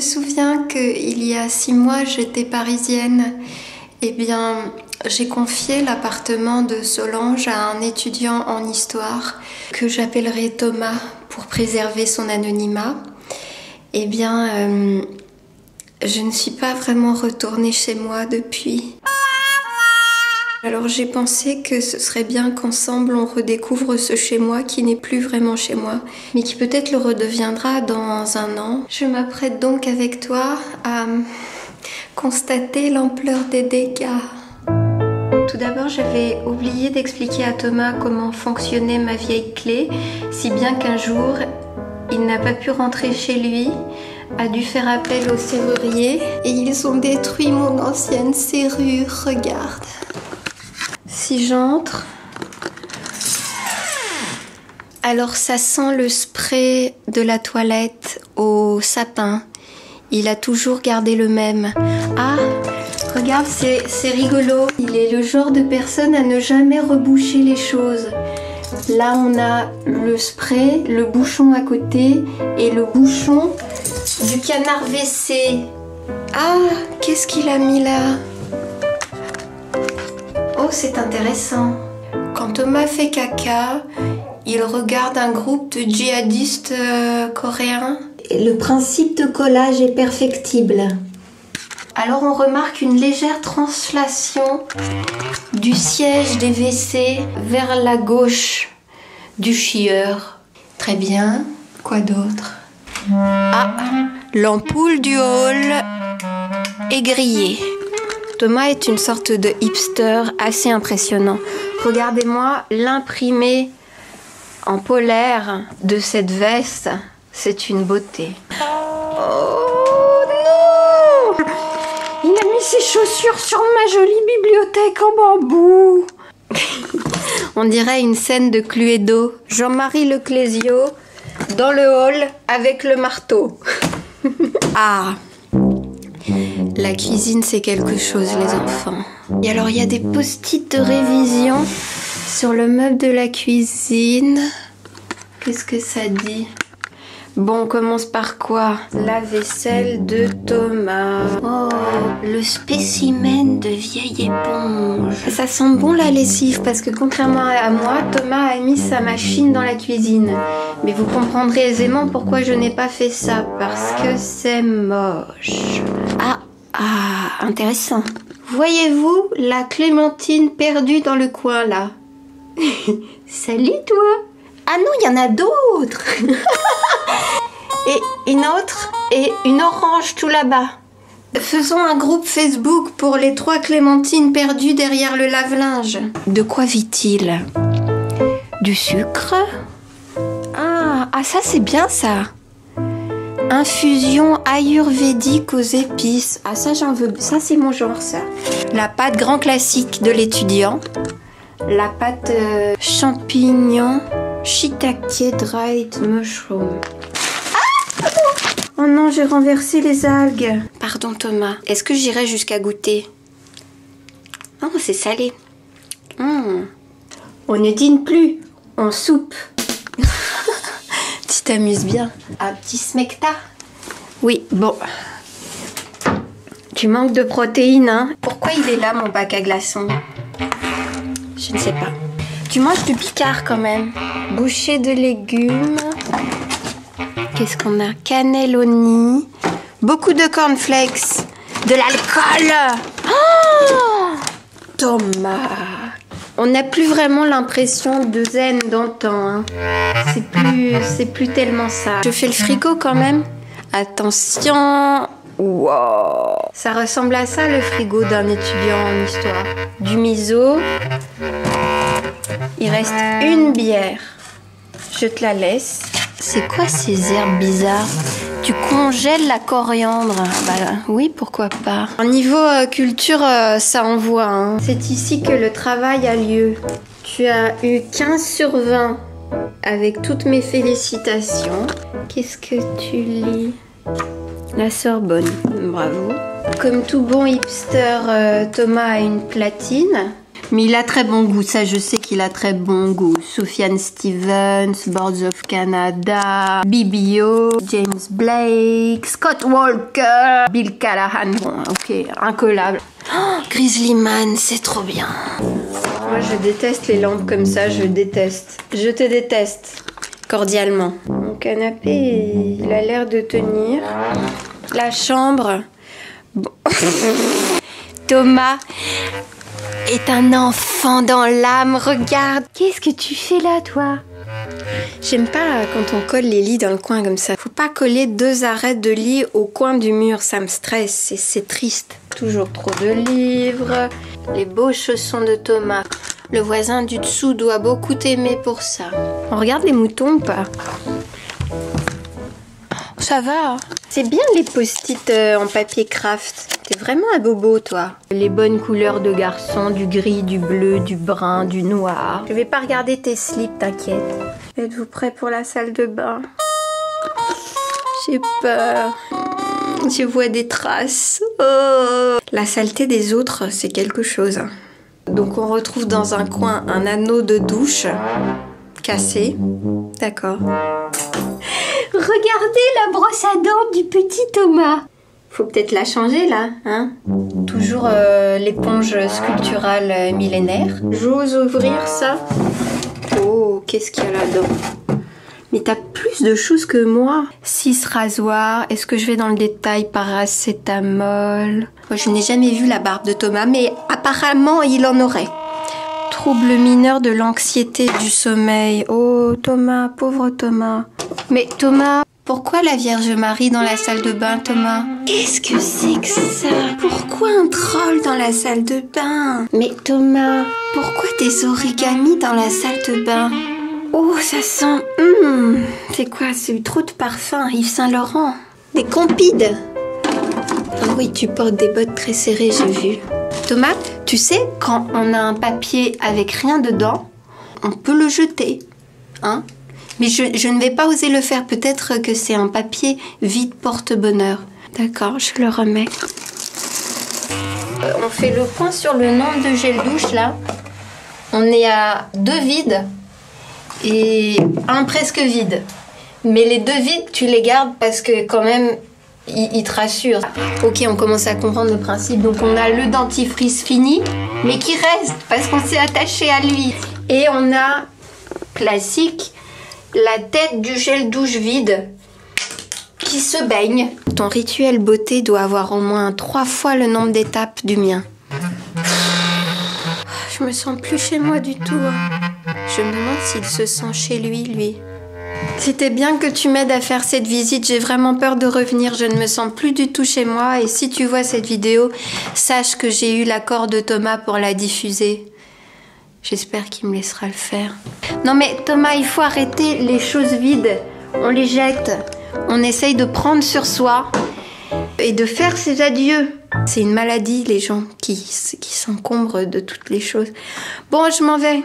se souviens qu'il y a 6 mois, j'étais parisienne. Eh bien, j'ai confié l'appartement de Solange à un étudiant en histoire que j'appellerai Thomas pour préserver son anonymat. Eh bien, je ne suis pas vraiment retournée chez moi depuis. Alors j'ai pensé que ce serait bien qu'ensemble on redécouvre ce chez moi qui n'est plus vraiment chez moi, mais qui peut-être le redeviendra dans 1 an. Je m'apprête donc avec toi à constater l'ampleur des dégâts. Tout d'abord, j'avais oublié d'expliquer à Thomas comment fonctionnait ma vieille clé, si bien qu'un jour, il n'a pas pu rentrer chez lui, a dû faire appel au serrurier, et ils ont détruit mon ancienne serrure, regarde. Si j'entre, alors ça sent le spray de la toilette au sapin. Il a toujours gardé le même. Ah, regarde, c'est rigolo. Il est le genre de personne à ne jamais reboucher les choses. Là, on a le spray, le bouchon à côté et le bouchon du canard WC. Ah, qu'est-ce qu'il a mis là ? Oh, c'est intéressant. Quand Thomas fait caca, il regarde un groupe de djihadistes coréens. Le principe de collage est perfectible. Alors on remarque une légère translation du siège des WC vers la gauche du chieur. Très bien. Quoi d'autre? Ah, l'ampoule du hall est grillée. Thomas est une sorte de hipster assez impressionnant. Regardez-moi l'imprimé en polaire de cette veste. C'est une beauté. Oh non! Il a mis ses chaussures sur ma jolie bibliothèque en bambou. On dirait une scène de Cluedo. Jean-Marie Le Clésio dans le hall avec le marteau. Ah! La cuisine, c'est quelque chose, les enfants. Et alors, il y a des post-it de révision sur le meuble de la cuisine. Qu'est-ce que ça dit? Bon, on commence par quoi? La vaisselle de Thomas. Oh, le spécimen de vieille éponge. Ça sent bon la lessive, parce que contrairement à moi, Thomas a mis sa machine dans la cuisine. Mais vous comprendrez aisément pourquoi je n'ai pas fait ça, parce que c'est moche. Ah! Ah, intéressant. Voyez-vous la clémentine perdue dans le coin, là? Salut, toi! Ah non, il y en a d'autres. Et une autre, et une orange tout là-bas. Faisons un groupe Facebook pour les 3 clémentines perdues derrière le lave-linge. De quoi vit-il? Du sucre? Ah, ça c'est bien, ça. Infusion ayurvédique aux épices. Ah, ça j'en veux, ça c'est mon genre, ça. La pâte grand classique de l'étudiant. La pâte champignon shiitake dried mushroom. Ah, oh non, j'ai renversé les algues. Pardon Thomas, est-ce que j'irai jusqu'à goûter? Oh, c'est salé. On ne dîne plus, on soupe. Tu t'amuses bien. Un petit smecta. Oui, bon. Tu manques de protéines, hein? Pourquoi il est là, mon bac à glaçons? Je ne sais pas. Tu manges du picard, quand même. Bouchée de légumes. Qu'est-ce qu'on a? Cannelloni. Beaucoup de cornflakes. De l'alcool. Oh, Thomas. On n'a plus vraiment l'impression de zen d'antan, hein. C'est plus tellement ça. Je fais le fricot quand même. Attention. Wow. Ça ressemble à ça, le frigo d'un étudiant en histoire. Du miso. Il reste une bière. Je te la laisse. C'est quoi ces herbes bizarres? Tu congèles la coriandre? Bah, oui, pourquoi pas. Au niveau culture, ça envoie. Hein. C'est ici que le travail a lieu. Tu as eu 15 sur 20 avec toutes mes félicitations. Qu'est-ce que tu lis? La Sorbonne, bravo. Comme tout bon hipster, Thomas a une platine. Mais il a très bon goût, ça je sais qu'il a très bon goût. Sofiane Stevens, Boards of Canada, BBO, James Blake, Scott Walker, Bill Callahan. Bon, ok, incollable. Oh, Grizzly Man, c'est trop bien. Moi, je déteste les lampes comme ça, je déteste. Je te déteste, cordialement. Mon canapé, il a l'air de tenir. La chambre... Bon. Thomas est un enfant dans l'âme, regarde. Qu'est-ce que tu fais là, toi? J'aime pas quand on colle les lits dans le coin comme ça. Faut pas coller deux arrêts de lit au coin du mur, ça me stresse et c'est triste. Toujours trop de livres, les beaux chaussons de Thomas. Le voisin du dessous doit beaucoup t'aimer pour ça. On regarde les moutons ou pas? Ça va, c'est bien les post-it en papier craft. T'es vraiment un bobo, toi. Les bonnes couleurs de garçon, du gris, du bleu, du brun, du noir. Je vais pas regarder tes slips, t'inquiète. Êtes-vous prêts pour la salle de bain? J'ai peur. Je vois des traces. Oh. La saleté des autres, c'est quelque chose. Donc on retrouve dans un coin un anneau de douche cassé. D'accord. Regardez la brosse à dents du petit Thomas. Faut peut-être la changer là, hein? Toujours l'éponge sculpturale millénaire. J'ose ouvrir ça. Oh, qu'est-ce qu'il y a là-dedans? Mais t'as plus de choses que moi. 6 rasoirs, est-ce que je vais dans le détail? Paracétamol. Je n'ai jamais vu la barbe de Thomas, mais apparemment il en aurait. Trouble mineur de l'anxiété du sommeil. Oh Thomas, pauvre Thomas. Mais Thomas, pourquoi la Vierge Marie dans la salle de bain, Thomas? Qu'est-ce que c'est que ça? Pourquoi un troll dans la salle de bain? Mais Thomas, pourquoi des origamis dans la salle de bain? Oh, ça sent... C'est quoi? C'est trop de parfum, Yves Saint-Laurent. Des Compides. Ah oui, tu portes des bottes très serrées, j'ai vu. Thomas, tu sais, quand on a un papier avec rien dedans, on peut le jeter, hein? Mais je ne vais pas oser le faire. Peut-être que c'est un papier vide porte-bonheur. D'accord, je le remets. On fait le point sur le nombre de gels douche, là. On est à 2 vides et un presque vide. Mais les 2 vides, tu les gardes parce que quand même, ils te rassurent. Ok, on commence à comprendre le principe. Donc on a le dentifrice fini, mais qui reste parce qu'on s'est attaché à lui. Et on a, classique, la tête du gel douche vide qui se baigne. Ton rituel beauté doit avoir au moins 3 fois le nombre d'étapes du mien. Je me sens plus chez moi du tout. Je me demande s'il se sent chez lui, C'était bien que tu m'aides à faire cette visite. J'ai vraiment peur de revenir. Je ne me sens plus du tout chez moi. Et si tu vois cette vidéo, sache que j'ai eu l'accord de Thomas pour la diffuser. J'espère qu'il me laissera le faire. Non mais Thomas, il faut arrêter les choses vides. On les jette. On essaye de prendre sur soi et de faire ses adieux. C'est une maladie, les gens qui s'encombrent de toutes les choses. Bon, je m'en vais.